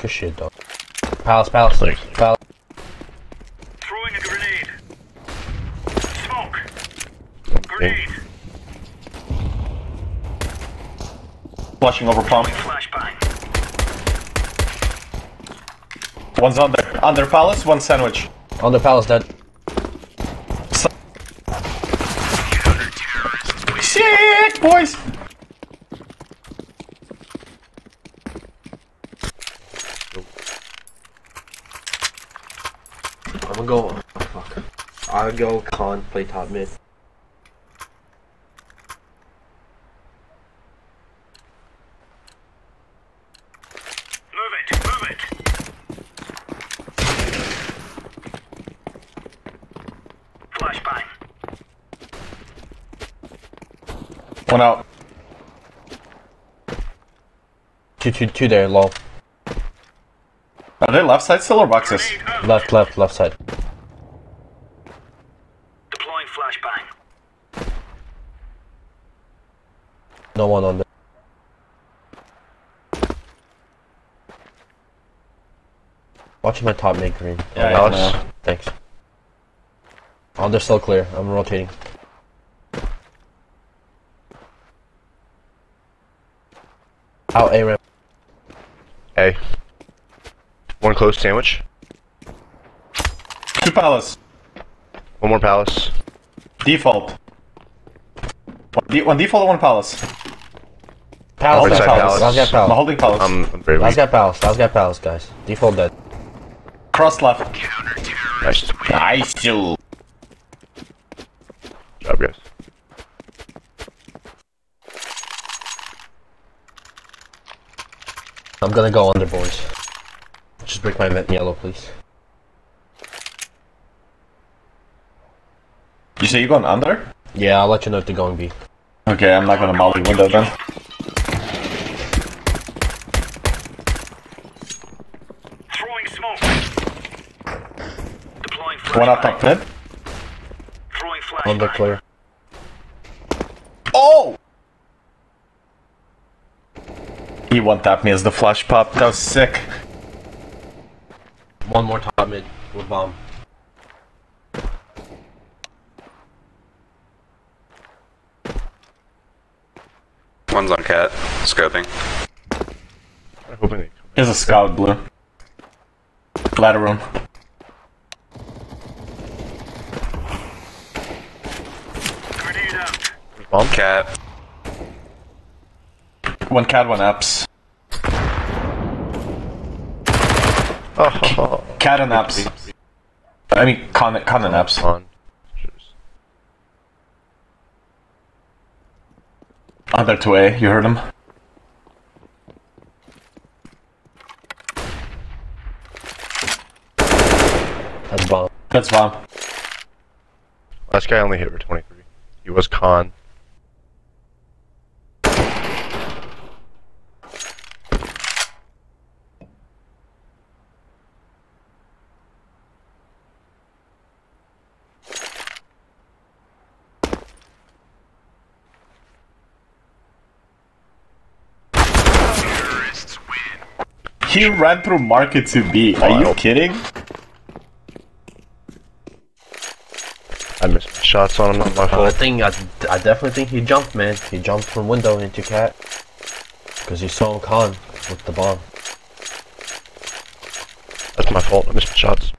Good shit, dog. Palace. Thanks. Palace. Throwing a grenade. Smoke. Grenade. Flashing over pump. One's under palace, one sandwich. Under palace, dead. Shit, boys! I'ma go. Oh, fuck. I'll go con, play top mid. One out. Two there, lol. Are they left side still or boxes? Left side. Deploying flashbang. No one on there. Watch my top mid green. Yeah, Alex. Thanks. Oh, they're still clear. I'm rotating. Out A ramp. A. One close sandwich. Two palace. One more palace. Default. One default, one palace. Palace. I'll get palace. I'm holding palace. I'll get palace. I'll get palace, guys. Default dead. Cross left. Nice. Good job, guys. I'm gonna go under, boys. Just break my vent in yellow, please. You say you're going under? Yeah, I'll let you know if they're going B. Okay, I'm not gonna molly window then. Throwing smoke. Deploying flash. One out top mid. Throwing flash. Under clear. Oh! He one-tapped me as the flash popped. That was sick. One more top mid with bomb. One's on cat, scoping. There's a scout blue. Ladder room. Grenade up. Bomb cat. One cat, one apps. Oh. Cat and apps. I mean, con and apps. Other 2A, you heard him. That's bomb. Last guy only hit for 23. He was con. He ran through market to B. Are you kidding? I missed my shots on him, not my fault. I definitely think he jumped, man. He jumped from window into cat. Because he saw Khan with the bomb. That's my fault. I missed my shots.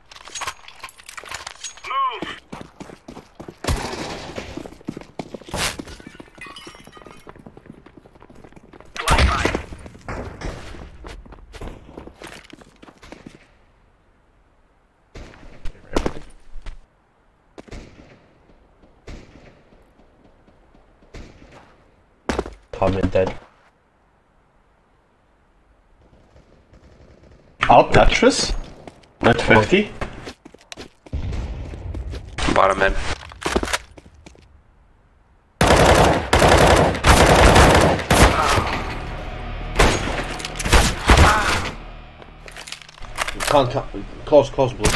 Dead. Out Tetris? Net 50? Bottom end. Can't close blue.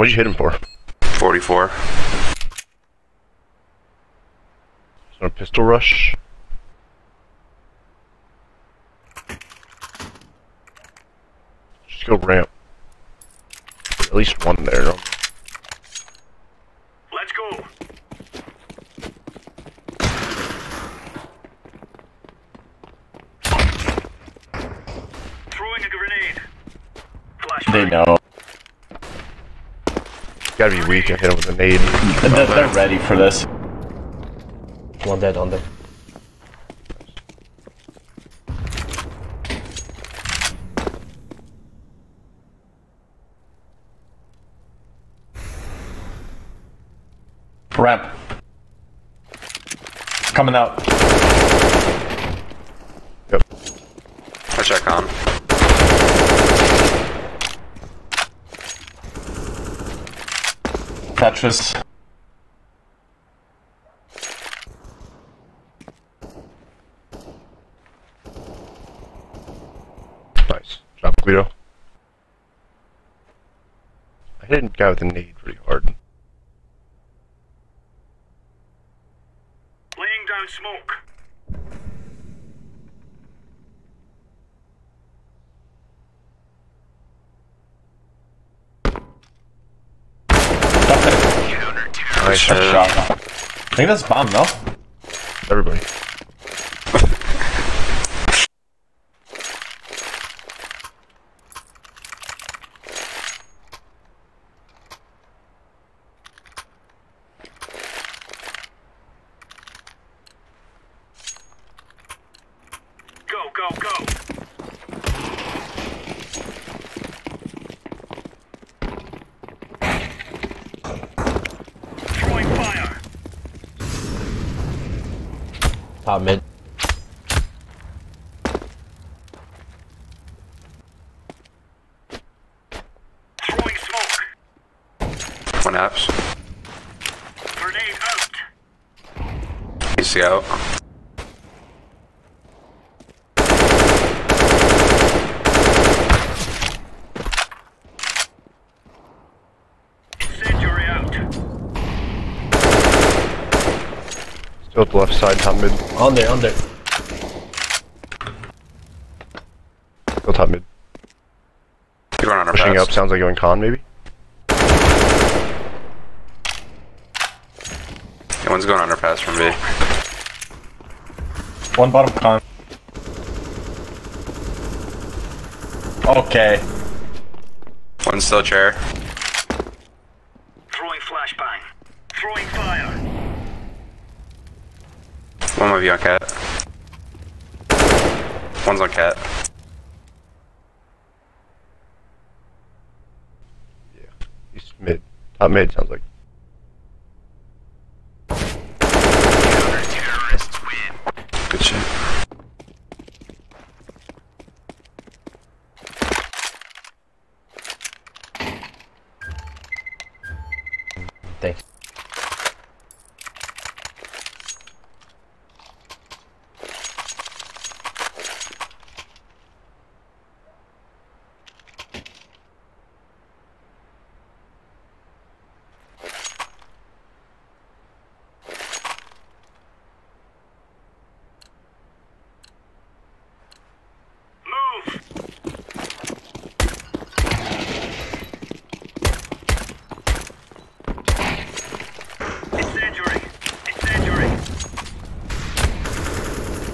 What'd you hit him for? 44. Is there a pistol rush? Just go ramp. At least one there. No? Let's go. Throwing a grenade. Flashback. They know. Gotta be weak. I hit him with a nade. They're ready for this. One dead on them. Ramp. Coming out. Yep. I check on. Patches. Nice. Drop Guido. I hit a guy with a nade pretty hard. Laying down smoke. Nice shot. I think that's bomb, though. Everybody. Go. Top mid. Throwing smoke. One apps. Grenade out. PC out. Incendiary out. Still at the left side, top mid. On there. Go top mid. You're on our pushing paths. Up, sounds like going con maybe? Yeah, one's going underpass from B. One bottom con. Okay. One's still chair. Throwing flashbang. Throwing fire. One might be on cat. One's on cat. Yeah, he's mid. Top mid, sounds like. Counter-terrorists win. Good shit. Thanks.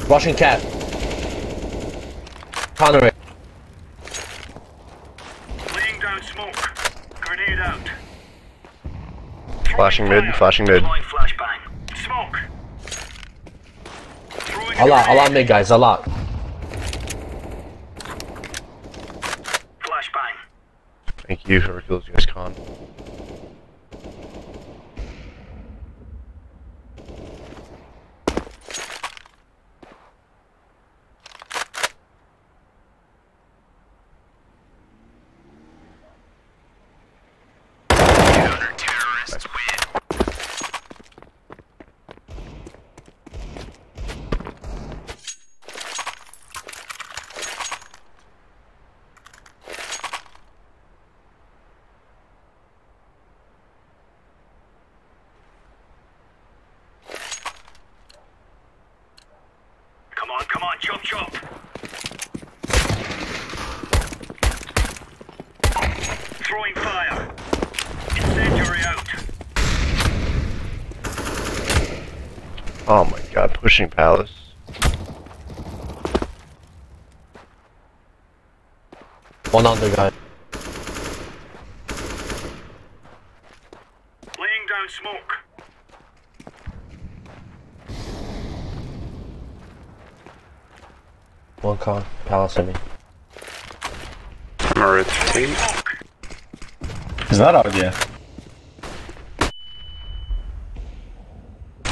Russian cat. Connery. Laying down smoke. Grenade out. Flashing mid, flashing mid. Flashbang. Smoke. A lot mid guys, a lot. Flashbang. Thank you for killing this con. Come on, chop, chop. Throwing fire. Incendiary out. Oh my god, pushing palace. One other guy. Laying down smoke. One con, palace at me. Armored 3. He's not out yet.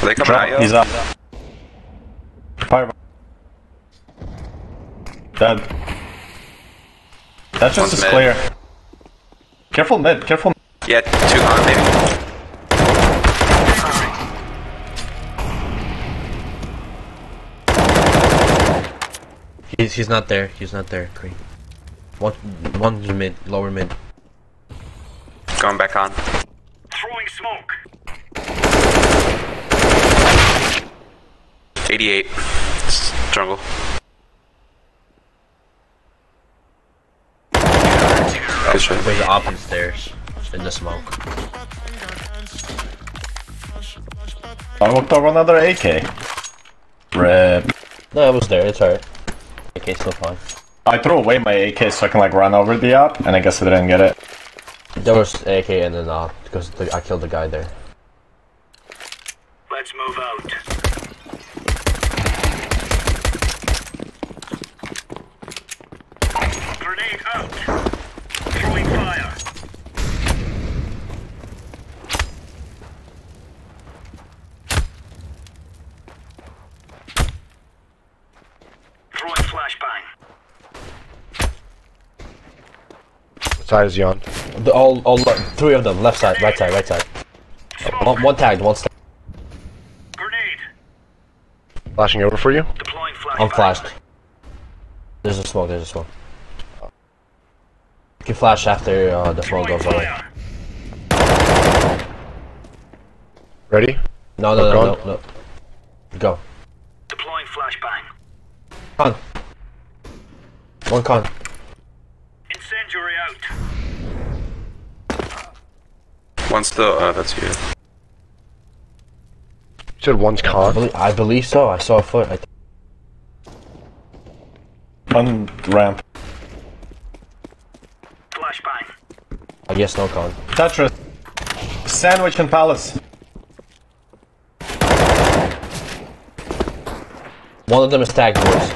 They come out, yo. He's up. Fire. Dead. That's just a clear. Careful mid, careful mid. Yeah, 2 on maybe. He's not there. He's not there. Green. One's mid, lower mid. Going back on. Throwing smoke. 88. It's jungle. Good shot. There's an op upstairs in the smoke. I walked over another AK. Rip. No, I was there. It's alright. AK's still fine. I threw away my AK so I can like run over the op, and I guess I didn't get it. There was AK and then op because I killed the guy there. Let's move out. Grenade out. Throwing fire. Side is yawn. All 3 of them, left side, right side, right side. One tagged, one stacked. Grenade. Flashing over for you? Deploying flash. I'm flashed. There's a smoke, there's a smoke. You can flash after the smoke goes away. Ready? No. Go. Deploying flashbang. Con. One con. Incendiary out. One's still, that's you. You said one's con? I believe so, I saw a foot. One ramp. Flashbang. I guess no con. Tetris. Sandwich and palace. One of them is tagged, boys.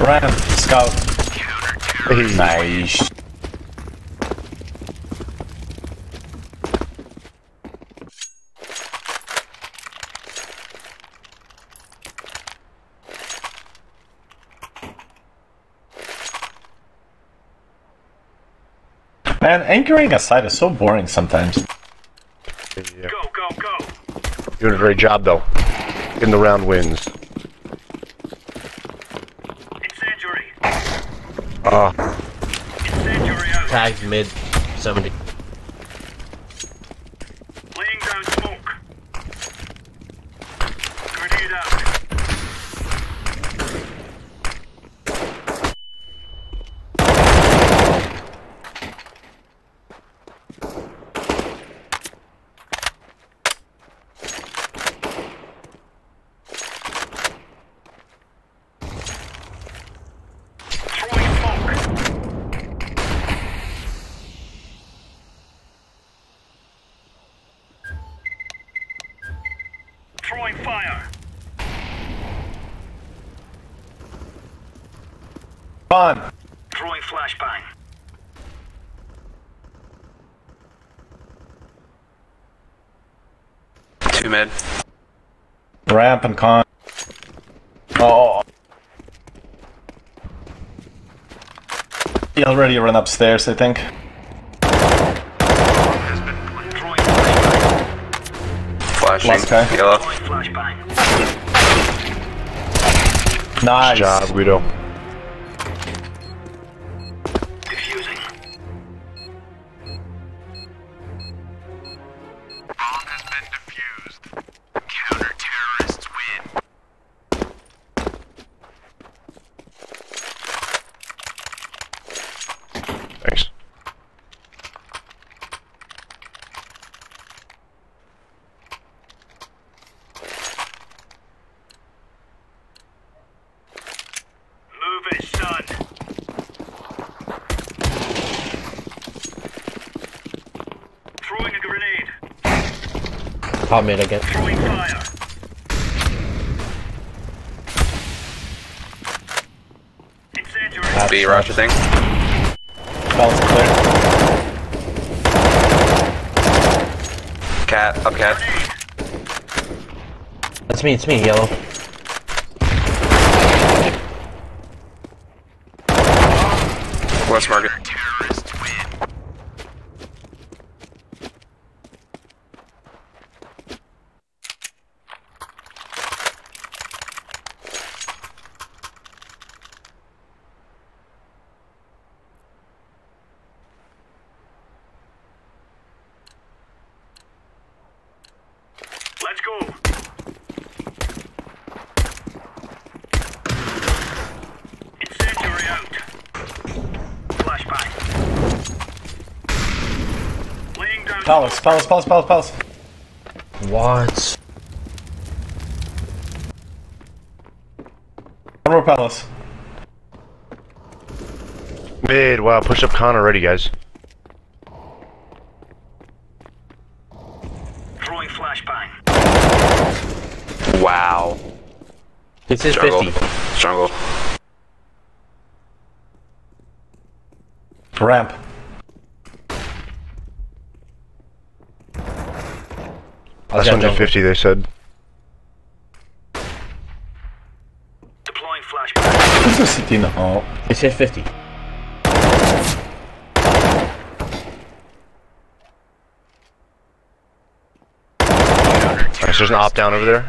Ramp, scout. Hey. Nice. Man, anchoring a site is so boring sometimes. Yeah. Go, go, go. Doing a great job though. In the round wins. Tagged mid 70. Laying down smoke. Grenade fire. On. Throwing flashbang. Two mid. Ramp and con. Oh. He already ran upstairs, I think. Flashbang. Yellow. Nice job, Guido. Diffusing. Bomb has been defused. Counter-terrorists Top mid again. B, roger thing. Balance is clear. Cat, up cat. That's me, it's me, yellow. West market. Let's go. Incendiary out. Flashback. Laying down. Palace. What? One more palace. Mid, wow, push up con already, guys. Throwing flashbang. Wow. This is jungle. 50. Jungle. Ramp. That's 150 they said. Deploying flashbang. This is sitting in the hall. It said 50. Alright, so there's an op down over there.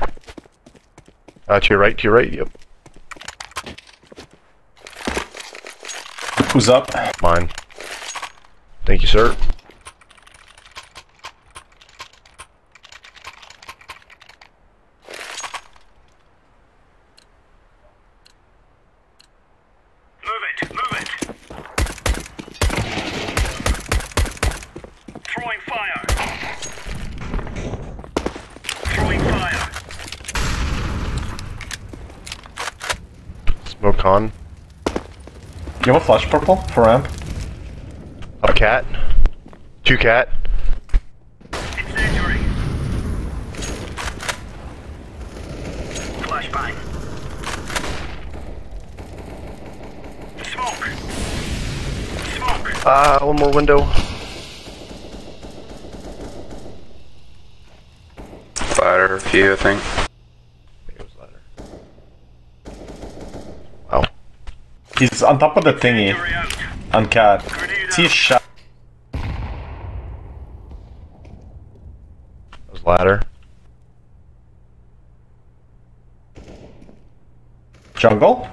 To your right, yep. Who's up? Mine. Thank you, sir. Move it. Throwing fire. Smoke on. You have a flash purple for ramp? A cat. Two cat. Incendiary. Flashbang. Smoke. One more window. Fire a few, I think. He's on top of the thingy, on cat. See a shot. That was ladder. Jungle?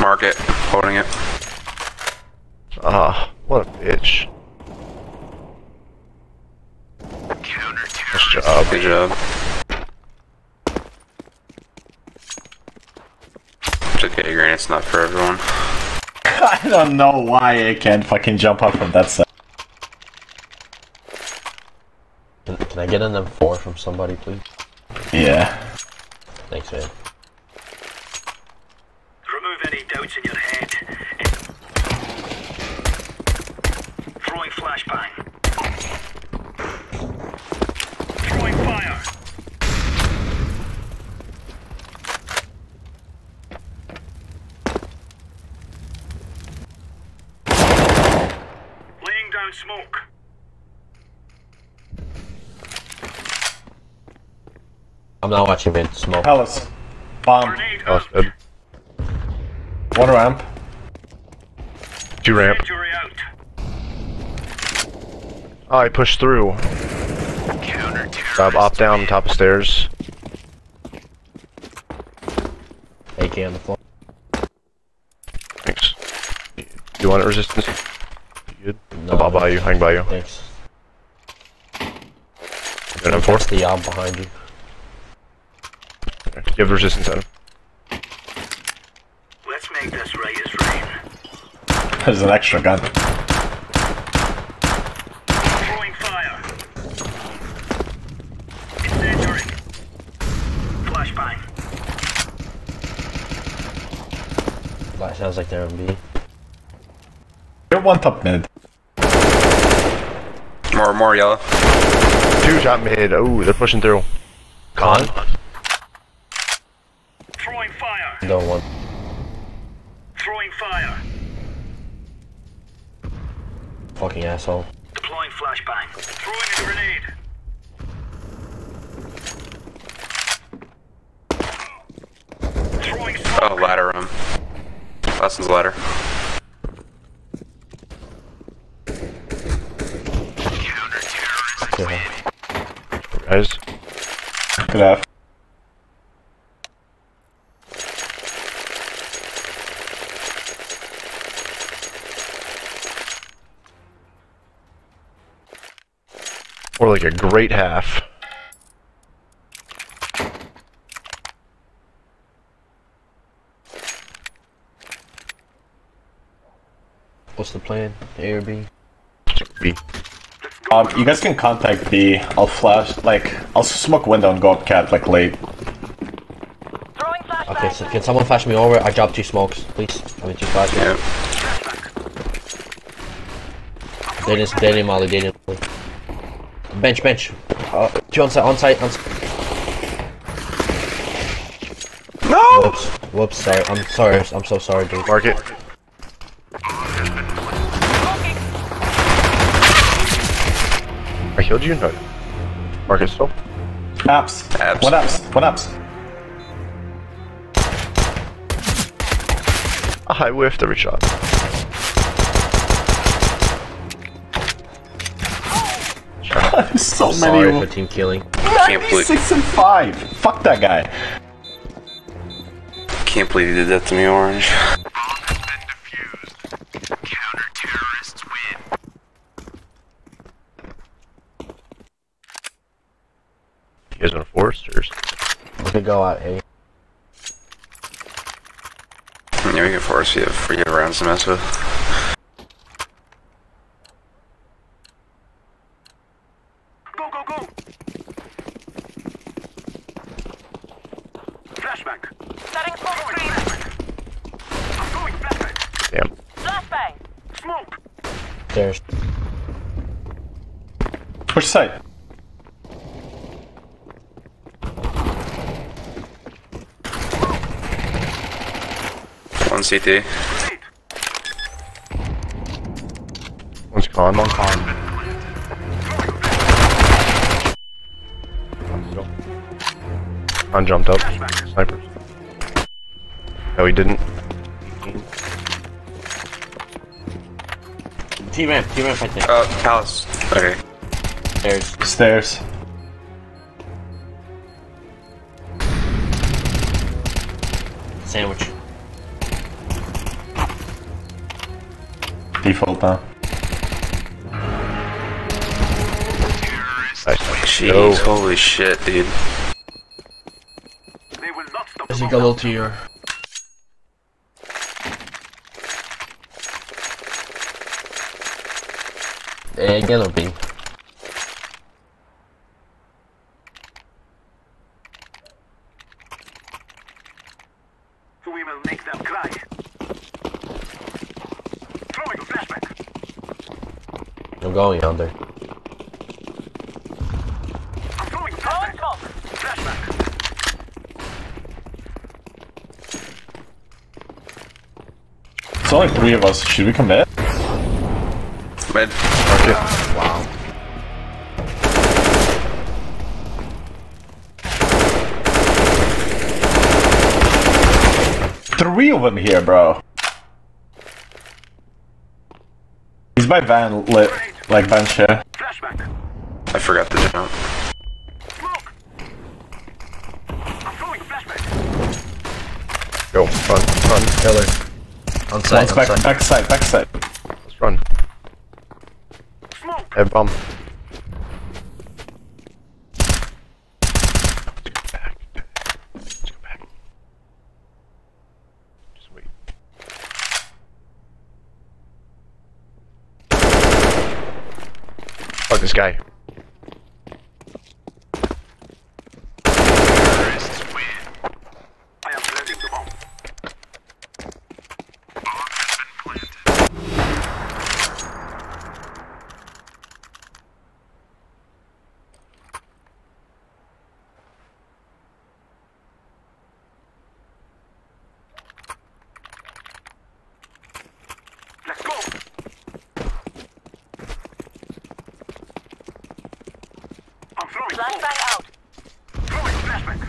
Mark it, holding it. Ah, what a bitch. Nice job. Good job. Okay, granite's not for everyone. I don't know why it can't fucking jump up from that side. Can I get an M4 from somebody, please? Yeah. Thanks, man. Remove any doubts in your head. Throwing flashbang. Throwing fire. Smoke. I'm not watching mid. Smoke. Palace. Bomb. Palace mid. One ramp. Two ramp. Oh, I pushed through. Op down top of stairs. AK on the floor. Thanks. Do you want it resistance? Good. No, I'll buy you. I can buy you. Thanks. That's the arm behind you. You have resistance on him. Let's make this right as rain. There's an extra gun. Throwing fire. Incendiary. Flashbang. That sounds like they're on B. You're one top mid. More yellow. Two shot mid. Oh, they're pushing through. Con. Throwing fire. No one. Throwing fire. Fucking asshole. Deploying flashbang. Throwing a grenade. Oh, ladder room. Last one's ladder. Counter-terrorism. Guys. Good afternoon. Or like a great half. What's the plan? A or B? B. You guys can contact B. I'll flash, like, I'll smoke window and go up cat, like, late. Okay, so can someone flash me over? I dropped two smokes, please. I mean, two flashes. Yeah. They didn't molly, they didn't molly. Bench. Two on site. No! Whoops, sorry. I'm so sorry, dude. Mark it. I killed you? No. Marcus, stop. Apps. What apps? I whiffed every shot. So sorry many for team killing. 96 and 5. Fuck that guy. Can't believe you did that to me, Orange. You guys want to foresters? We could go out A. Yeah, we can force you for your rounds to mess with. Go! Flashback! Setting smoke screen! I'm going flashback! Damn. Flashbang! Smoke! There's. Push side! One CT. One's con, one con. Con jumped up. Snipers. No, he didn't. T-ramp, I think. Palace. Okay. Stairs. Sandwich. Default down. Jeez, no. Holy shit, dude. I think a little to your... Hey, get up, B. We will make them cry. I'm going under. I'm going flashback. Flashback. It's only three of us. Should we commit? Mid. Okay. Wow. Three of them here, bro. He's by van lit. Like bench here. Flashback. I forgot to jump. Smoke. I'm going flashback. Go, run, killer. On side. Backside. Let's run. Smoke. Head bomb. Let's go back. Just wait. Fuck this guy. Terrorists win. I am planting the bomb. Bomb has been planted. Flashbang out. Throwing flashbang.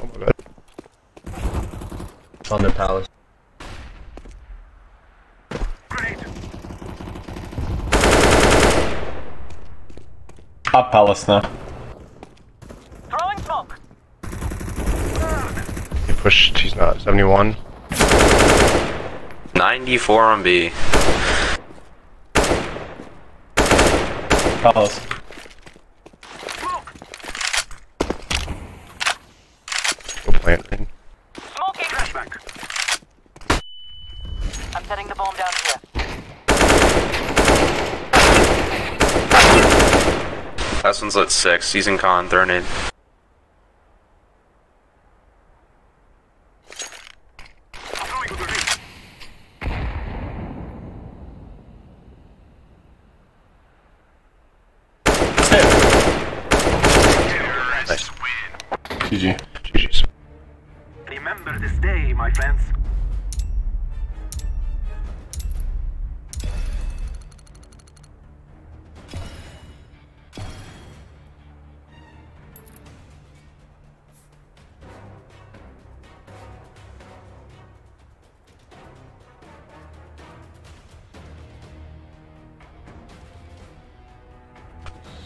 Oh my god. On the palace. Grenade. Up palace now. Throwing smoke. He pushed. He's not 71. 94 on B. Palace. Smoke. Go planting. Smoking. Flashback. I'm setting the bomb down here. Last one's lit 6. He's in con. Thrown in. GG. GG's. Remember this day, my friends.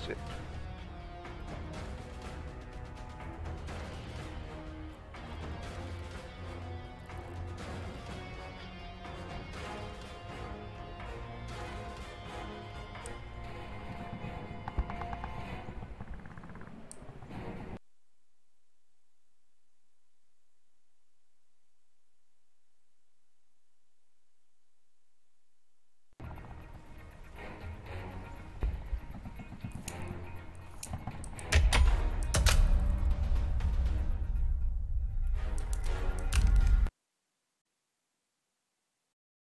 Sick.